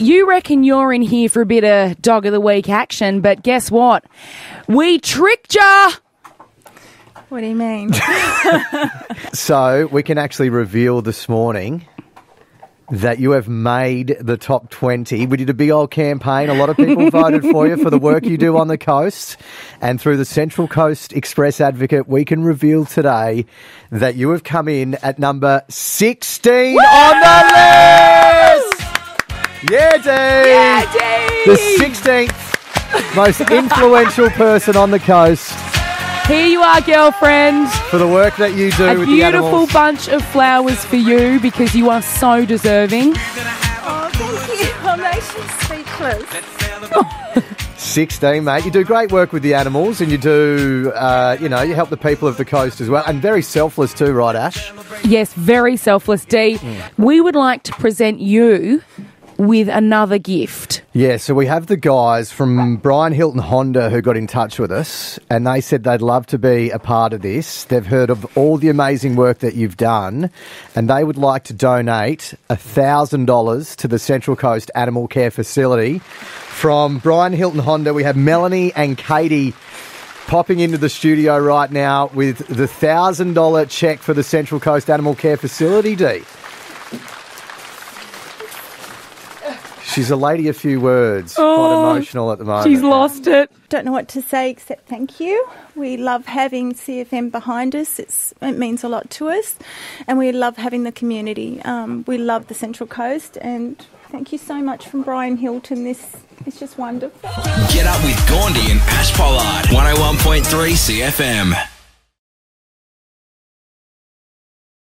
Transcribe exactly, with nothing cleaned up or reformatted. You reckon you're in here for a bit of Dog of the Week action, but guess what? We tricked ya! What do you mean? So, we can actually reveal this morning that you have made the top twenty. We did a big old campaign. A lot of people voted for you for the work you do on the coast. And through the Central Coast Express Advocate, we can reveal today that you have come in at number sixteen Woo! On the list! Yeah, Dee! Yeah, Dee! The sixteenth most influential person on the coast. Here you are, girlfriend. For the work that you do a with the animals. A beautiful bunch of flowers for you because you are so deserving. Oh, thank you. I'm actually speechless. sixteen, mate. You do great work with the animals and you do, uh, you know, you help the people of the coast as well. And very selfless too, right, Ash? Yes, very selfless, Dee. Mm. We would like to present you with another gift. Yeah, so we have the guys from Brian Hilton Honda who got in touch with us and they said they'd love to be a part of this. They've heard of all the amazing work that you've done and they would like to donate one thousand dollars to the Central Coast Animal Care Facility. From Brian Hilton Honda, we have Melanie and Katie popping into the studio right now with the one thousand dollars cheque for the Central Coast Animal Care Facility, Dee. She's a lady of few words, oh, quite emotional at the moment. She's lost it. Don't know what to say except thank you. We love having C F M behind us. It's, it means a lot to us. And we love having the community. Um, we love the Central Coast. And thank you so much from Brian Hilton. This is just wonderful. Get up with Gawndy and Ash Pollard. one oh one point three C F M.